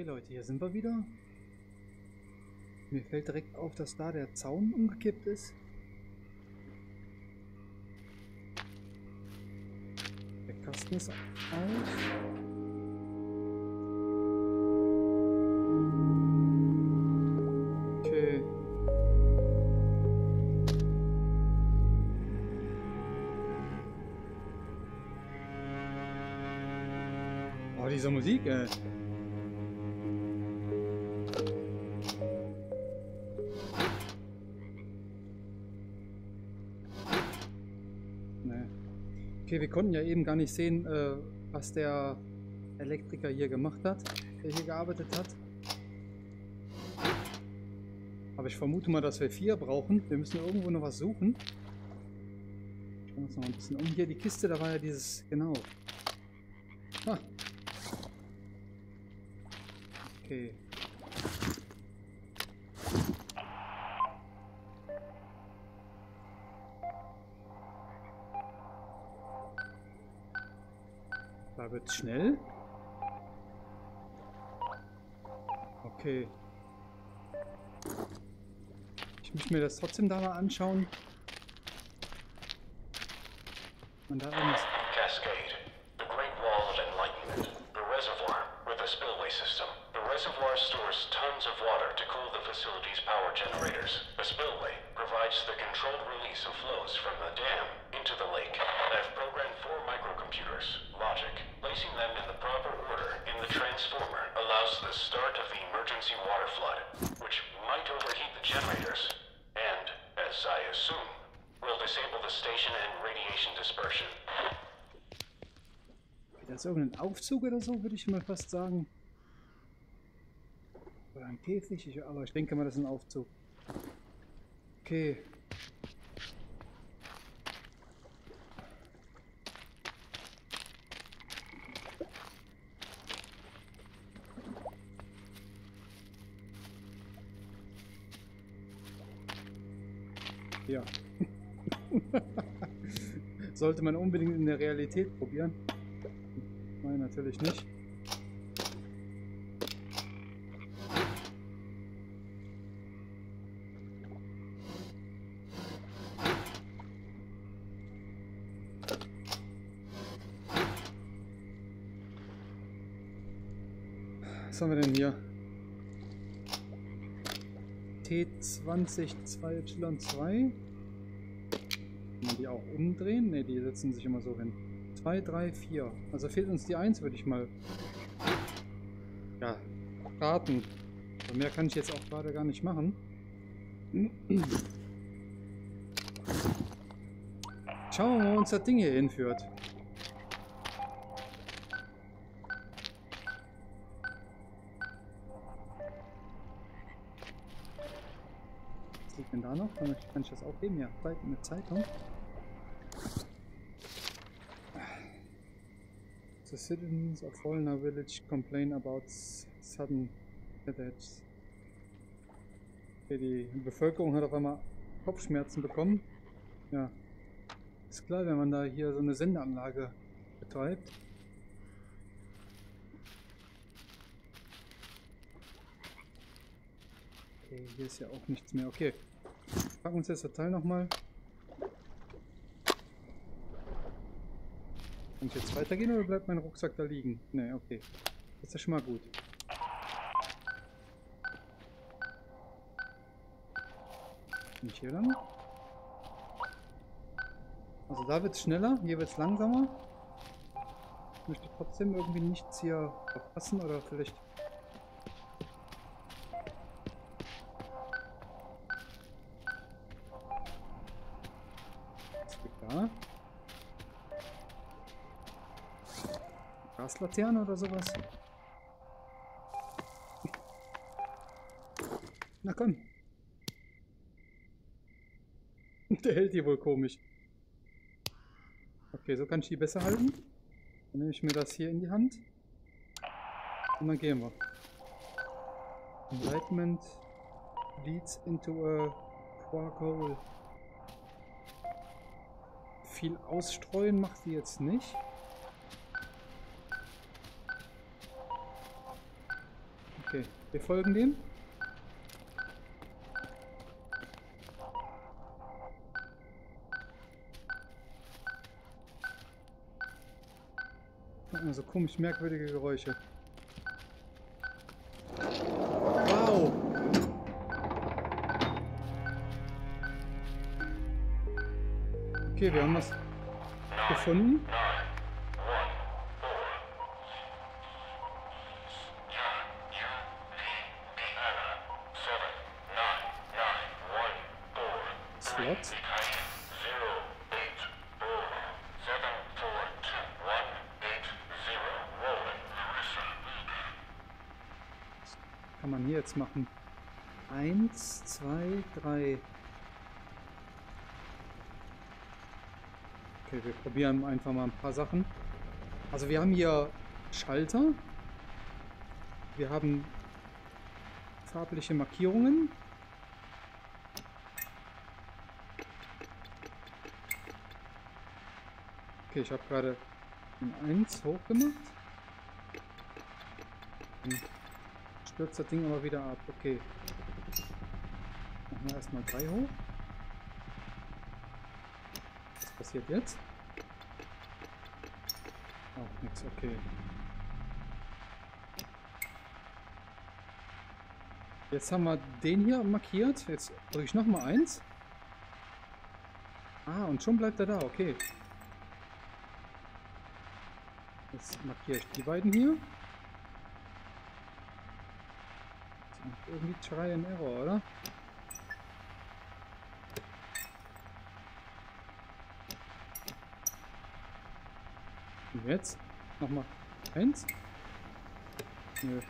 Okay Leute, hier sind wir wieder. Mir fällt direkt auf, dass da der Zaun umgekippt ist. Der Kasten ist auf. Okay. Oh, diese Musik, ey. Okay, wir konnten ja eben gar nicht sehen, was der Elektriker hier gemacht hat, der hier gearbeitet hat. Aber ich vermute mal, dass wir 4 brauchen. Wir müssen ja irgendwo noch was suchen. Schauen wir uns noch ein bisschen um. Hier die Kiste, da war ja dieses, genau. Ah. Okay. Da wird's schnell. Okay. Ich muss mir das trotzdem da mal anschauen. Und da ist Cascade, The Great Wall of Enlightenment, The Reservoir with the Spillway System. The Reservoir stores tons of water to cool the facility's power generators. The Spillway provides the controlled release of flows from the dam into the lake. I've programmed 4 microcomputers. Logic. Placing them in the proper order in the transformer allows the start of the emergency water flood, which might overheat the generators, and, as I assume, will disable the station and radiation dispersion. Da ist irgendein Aufzug oder so, würde ich mal fast sagen. Oder ein Käfig, aber ich denke mal, das ist ein Aufzug. Okay. Ja. Sollte man unbedingt in der Realität probieren? Nein, natürlich nicht. Was haben wir denn hier? T20 2Y2. Kann man die auch umdrehen? Ne, die setzen sich immer so hin. 2, 3, 4. Also fehlt uns die 1, würde ich mal ja, raten. Also mehr kann ich jetzt auch gerade gar nicht machen. Schauen wir mal, wo uns das Ding hier hinführt. Da noch, dann kann ich das aufheben. Ja, eine Zeitung. The citizens of Holner Village complain about sudden attacks. Okay, die Bevölkerung hat auf einmal Kopfschmerzen bekommen. Ja, ist klar, wenn man da hier so eine Sendeanlage betreibt. Okay, hier ist ja auch nichts mehr. Okay. Packen uns jetzt das Teil nochmal. Kann ich jetzt weitergehen oder bleibt mein Rucksack da liegen? Ne, okay. Ist ja schon mal gut. Nicht hier lang. Also da wird es schneller, hier wird es langsamer. Ich möchte trotzdem irgendwie nichts hier verpassen oder vielleicht... Gaslaterne oder sowas. Na komm. Der hält die wohl komisch. Okay, so kann ich die besser halten. Dann nehme ich mir das hier in die Hand. Und dann gehen wir. Enlightenment leads into a Quark Hole. Viel ausstreuen macht die jetzt nicht. Okay, wir folgen dem. Also komisch merkwürdige Geräusche. Wow! Okay, wir haben was gefunden. Slots. Kann man hier jetzt machen? 1, 2, 3. Okay, wir probieren einfach mal ein paar Sachen. Also wir haben hier Schalter. Wir haben farbliche Markierungen. Okay, ich habe gerade in 1 hochgemacht. Stürzt das Ding aber wieder ab. Okay. Machen wir erstmal 3 hoch. Was passiert jetzt? Auch nichts, okay. Jetzt haben wir den hier markiert. Jetzt drücke ich nochmal 1. Ah, und schon bleibt er da, okay. Jetzt markiere ich die beiden hier. Irgendwie Try and Error, oder? Und jetzt? Nochmal. 1? Nö.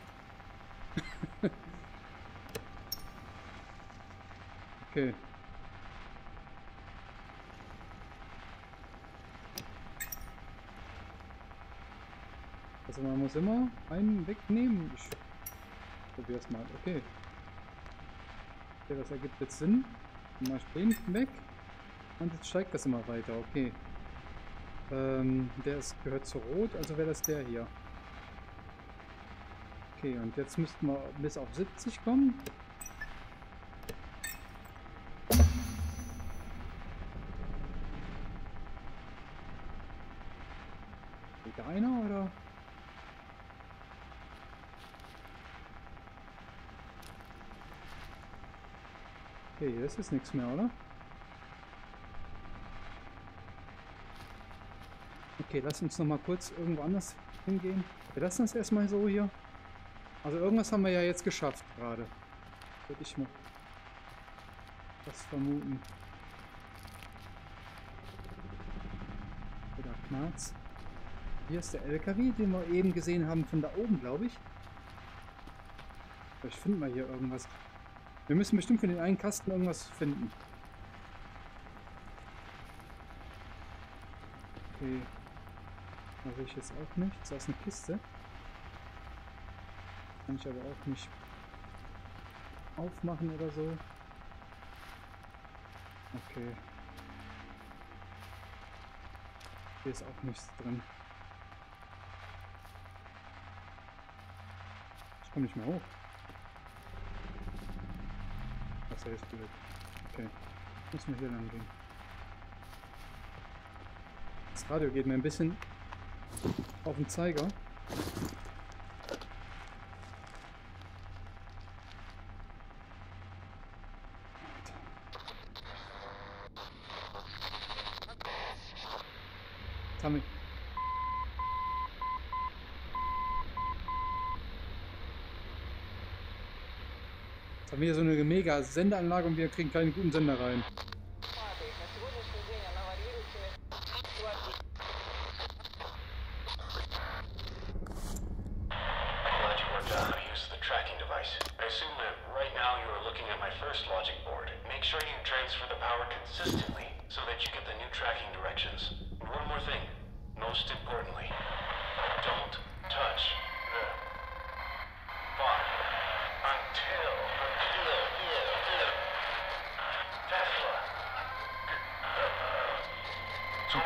Okay. Also man muss immer einen wegnehmen. Ich probiere es mal. Okay. Okay, das ergibt jetzt Sinn. Mal stehen weg. Und jetzt steigt das immer weiter. Okay. Der ist, gehört zu Rot, also wäre das der hier. Okay, und jetzt müssten wir bis auf 70 kommen. Geht einer oder? Okay, das ist nichts mehr, oder? Okay, lass uns noch mal kurz irgendwo anders hingehen. Wir lassen das erstmal so hier. Also irgendwas haben wir ja jetzt geschafft gerade. Würde ich mal was vermuten. Oder Knarz. Hier ist der LKW, den wir eben gesehen haben von da oben, glaube ich. Vielleicht finden wir hier irgendwas. Wir müssen bestimmt für den einen Kasten irgendwas finden. Okay. Da sehe ich jetzt auch nichts. Da ist eine Kiste. Kann ich aber auch nicht aufmachen oder so. Okay. Hier ist auch nichts drin. Ich komme nicht mehr hoch. Okay, müssen wir hier lang gehen. Das Radio geht mir ein bisschen auf den Zeiger. Tommy. Jetzt haben wir so eine mega Sendeanlage und wir kriegen keinen guten Sender rein.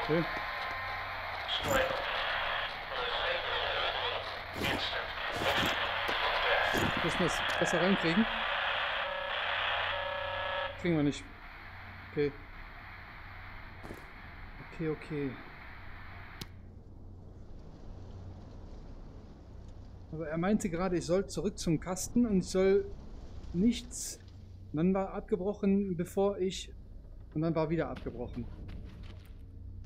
Okay. Instant. müssen das besser reinkriegen. Kriegen wir nicht. Okay. Okay, okay. Also er meinte gerade, ich soll zurück zum Kasten und ich soll nichts. Und dann war abgebrochen, bevor ich... Und dann war wieder abgebrochen.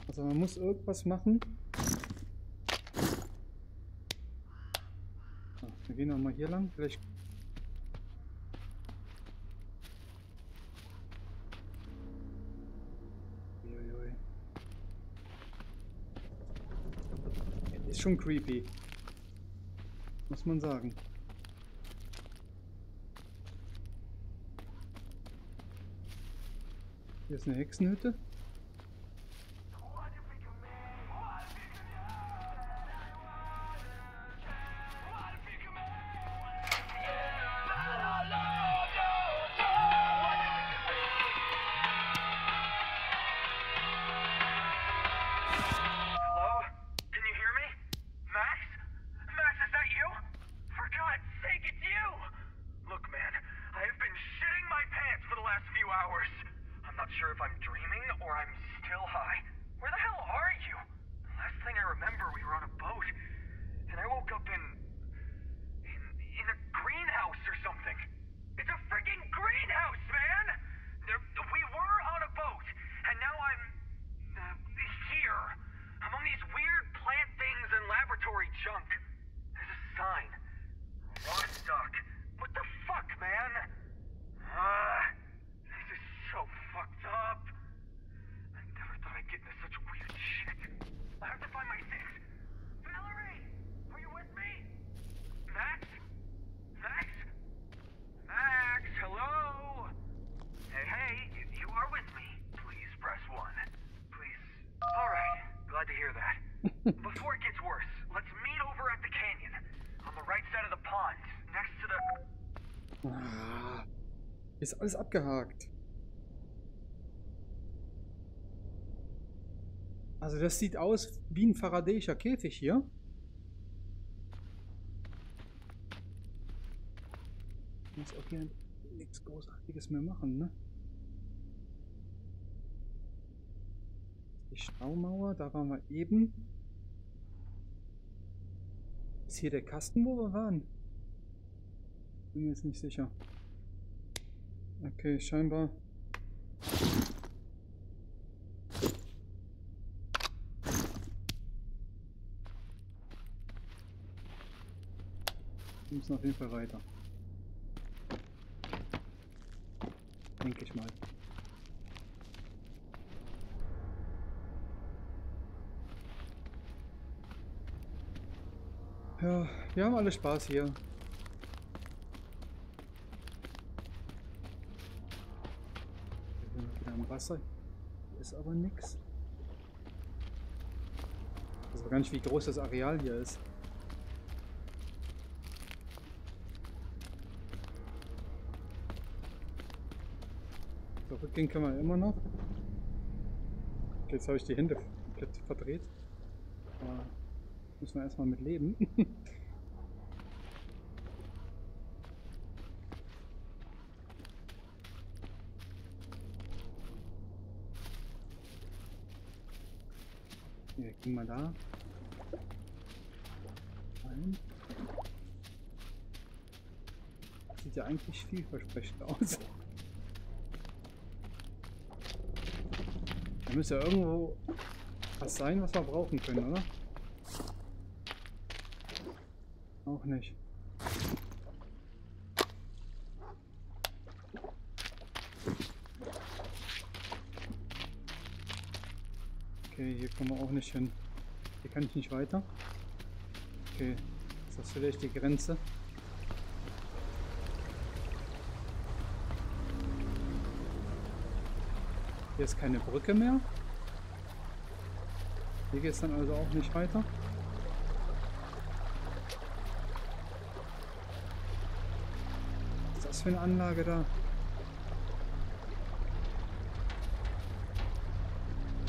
Also man muss irgendwas machen. Wir gehen nochmal hier lang. Vielleicht... Ist schon creepy. Muss man sagen. Hier ist eine Hexenhütte. Ist alles abgehakt. Also das sieht aus wie ein Faradayscher Käfig hier. Muss auch hier nichts Großartiges mehr machen, ne? Die Staumauer, da waren wir eben. Ist hier der Kasten, wo wir waren? Bin mir jetzt nicht sicher. Okay, scheinbar. Wir müssen auf jeden Fall weiter. Denke ich mal. Ja, wir haben alle Spaß hier. Wasser. Ist aber nichts. Ich weiß aber gar nicht, wie groß das Areal hier ist. Zurückgehen kann man immer noch. Okay, jetzt habe ich die Hände komplett verdreht. Aber müssen wir erstmal mit leben. Gehen wir da rein. Sieht ja eigentlich vielversprechend aus. Da müsste ja irgendwo was sein, was wir brauchen können, oder? Auch nicht. Okay, hier kommen wir auch nicht hin. Hier kann ich nicht weiter. Okay, das ist vielleicht die Grenze. Hier ist keine Brücke mehr. Hier geht es dann also auch nicht weiter. Was ist das für eine Anlage da?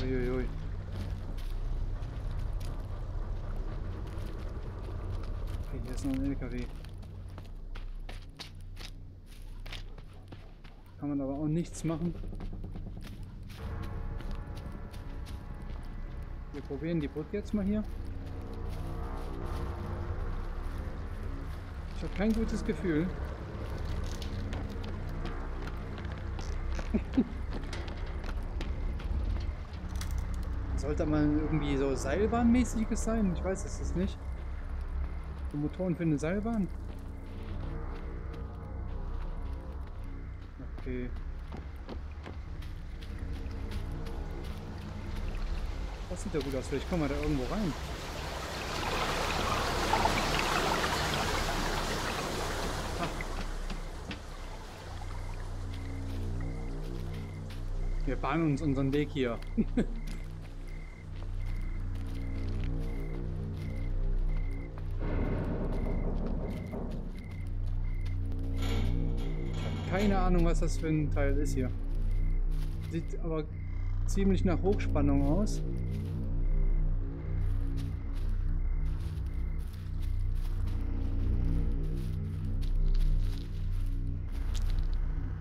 Uiuiui. Hier ist noch ein LKW. Kann man aber auch nichts machen. Wir probieren die Brücke jetzt mal hier. Ich habe kein gutes Gefühl. Sollte man irgendwie so Seilbahnmäßiges sein? Ich weiß es nicht. Die Motoren für eine Seilbahn. Okay. Das sieht ja gut aus. Vielleicht kommen wir da irgendwo rein. Ach. Wir bahnen uns unseren Weg hier. Keine Ahnung, was das für ein Teil ist hier. Sieht aber ziemlich nach Hochspannung aus.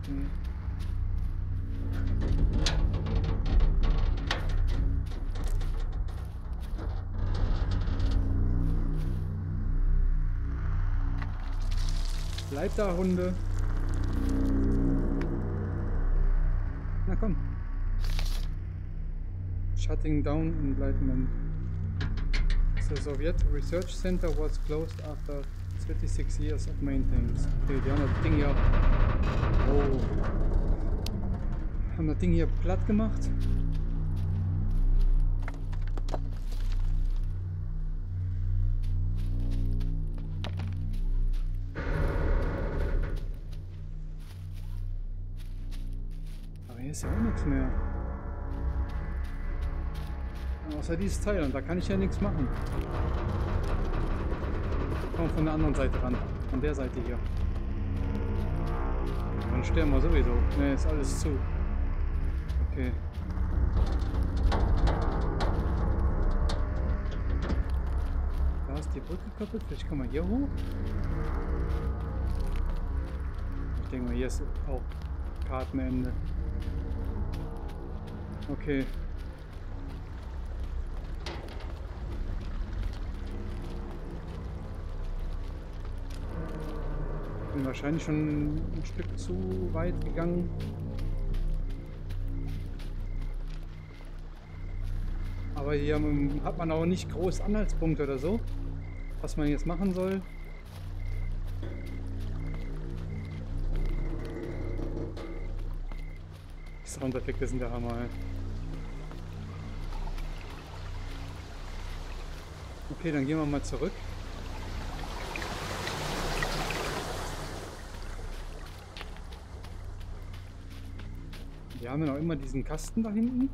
Okay. Bleib da, Hunde. Na komm. Shutting down Enlightenment. The Soviet Research Center was closed after 36 years of maintenance. Okay, die haben das Ding hier. Oh. Haben das Ding hier platt gemacht. Hier ist ja auch nichts mehr. Außer dieses Teil, und da kann ich ja nichts machen. Komm von der anderen Seite ran. Von der Seite hier. Dann sterben wir sowieso. Ne, ist alles zu. Okay. Da ist die Brücke kaputt. Vielleicht kommen wir hier hoch. Ich denke mal, hier ist auch Kartenende. Okay. Ich bin wahrscheinlich schon ein Stück zu weit gegangen. Aber hier hat man auch nicht groß Anhaltspunkte oder so, was man jetzt machen soll. Die Soundeffekte sind der Hammer. Okay, dann gehen wir mal zurück. Wir haben ja noch immer diesen Kasten da hinten.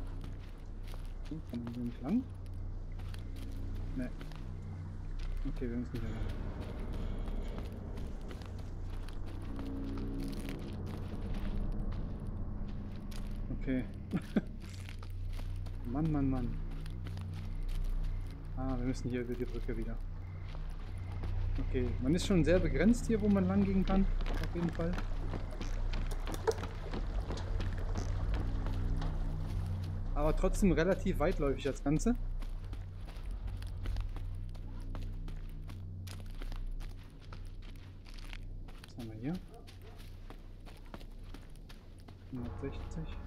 Okay, kann man hier nicht lang? Ne. Okay, wir müssen hier lang. Okay. Mann, Mann, Mann. Ah, wir müssen hier über die Brücke wieder. Okay, man ist schon sehr begrenzt hier, wo man lang gehen kann. Auf jeden Fall. Aber trotzdem relativ weitläufig das Ganze. Was haben wir hier? 160.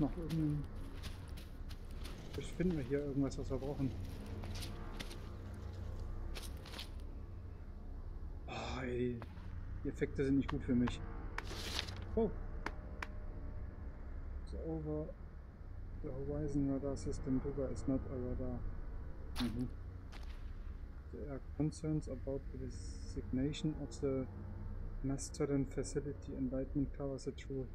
Noch irgendein. Vielleicht finden wir hier irgendwas, was wir brauchen. Oh, ey. Die Effekte sind nicht gut für mich. Oh. So over the horizon radar system Duga is not a radar. Mhm. There are concerns about the designation of the Mastodon facility. Enlightenment covers the true.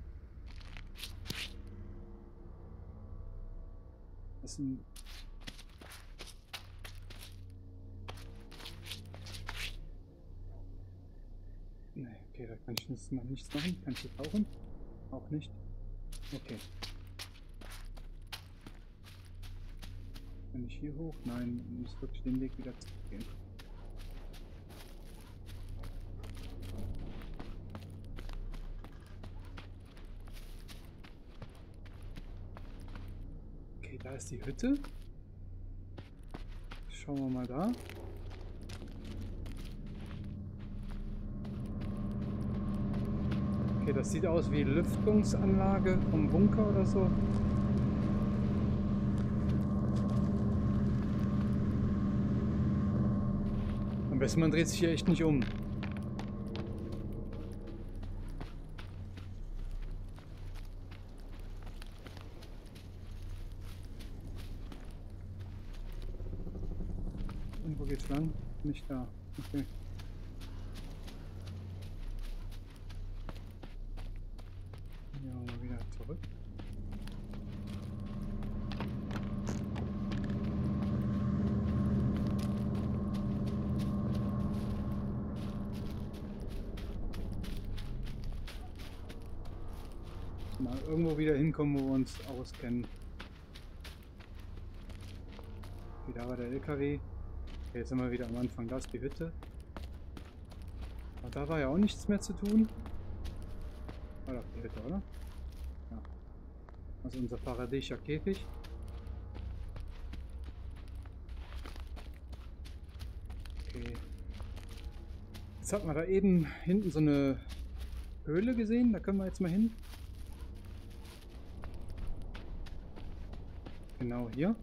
Ne, okay, da kann ich jetzt noch nichts machen. Kann ich hier tauchen? Auch nicht. Okay. Kann ich hier hoch? Nein, ich muss wirklich den Weg wieder zurückgehen. Da ist die Hütte. Schauen wir mal da. Okay, das sieht aus wie Lüftungsanlage vom Bunker oder so. Am besten man dreht sich hier echt nicht um. Und wo geht's lang? Nicht da. Okay. Mal irgendwo wieder hinkommen, wo wir uns auskennen. Wieder war der LKW. Okay, jetzt sind wir wieder am Anfang. Da ist die Hütte. Aber da war ja auch nichts mehr zu tun. War doch die Hütte, oder? Ja. Also unser Faradayscher Käfig. Okay. Jetzt hat man da eben hinten so eine Höhle gesehen. Da können wir jetzt mal hin. Genau hier.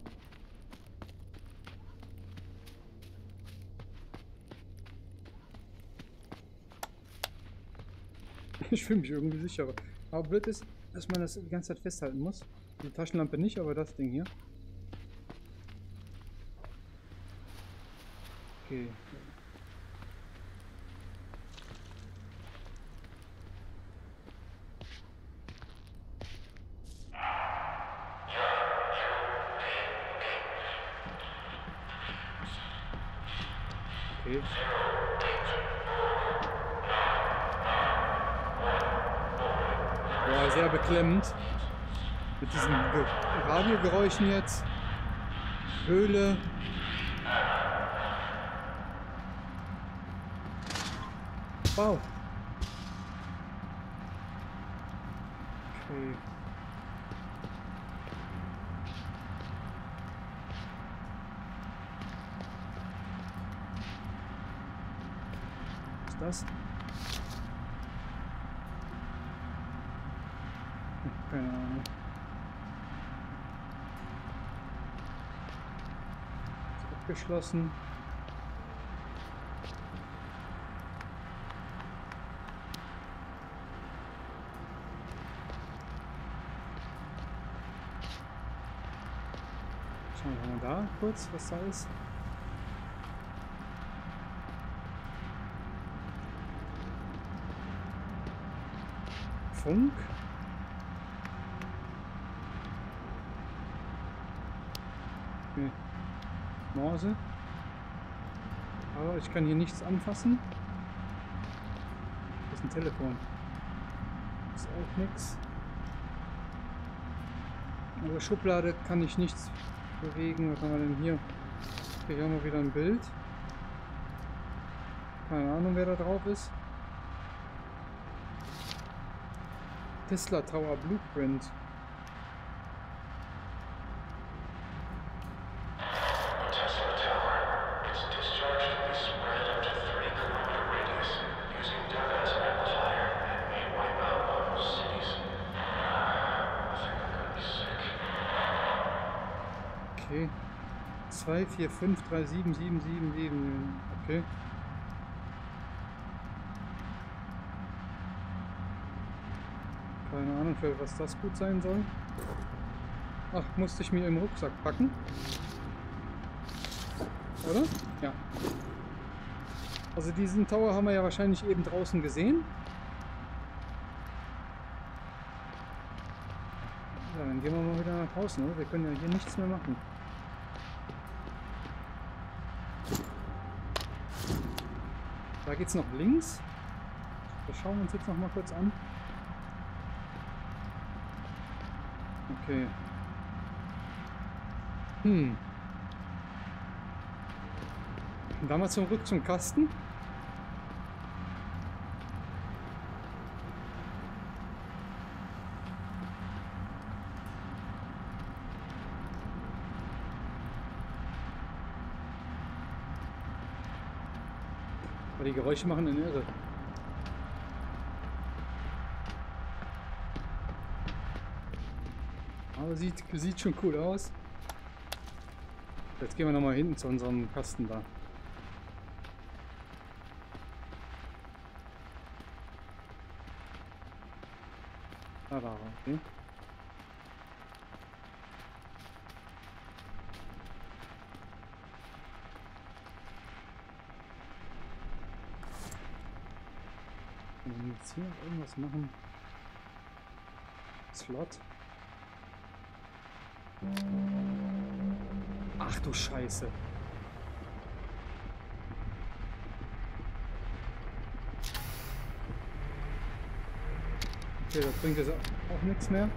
Ich fühle mich irgendwie sicherer. Aber blöd ist, dass man das die ganze Zeit festhalten muss. Die Taschenlampe nicht, aber das Ding hier. Okay. Okay. Ja, sehr beklemmend. Mit diesen Radiogeräuschen jetzt. Höhle. Wow. Okay. Das. Keine Ahnung. Ist abgeschlossen. Schauen wir mal da kurz, was da ist. Funk. Okay. Morse. Aber ich kann hier nichts anfassen. Das ist ein Telefon. Ist auch nichts. Aber Schublade kann ich nichts bewegen. Was haben wir denn hier? Okay, hier haben wir wieder ein Bild. Keine Ahnung, wer da drauf ist. Tesla Tower Blueprint. The Tesla Tower is discharged and spread up to 3 kilometer radius using Duga as an amplifier and may wipe out whole cities. I think I'm gonna be sick. Okay. 245377777. Okay. Keine Ahnung, für was das gut sein soll. Ach, musste ich mir im Rucksack packen. Oder? Ja. Also diesen Tower haben wir ja wahrscheinlich eben draußen gesehen. Ja, dann gehen wir mal wieder nach draußen, oder? Wir können ja hier nichts mehr machen. Da geht's noch links. Das schauen wir uns jetzt noch mal kurz an. Okay. Hm. Dann mal zurück zum Kasten. Aber die Geräusche machen eine Irre. Aber sieht schon cool aus. Jetzt gehen wir nochmal hinten zu unserem Kasten da. Da war er, okay. Können wir jetzt hier irgendwas machen? Slot. Ach du Scheiße. Okay, das bringt jetzt auch nichts mehr.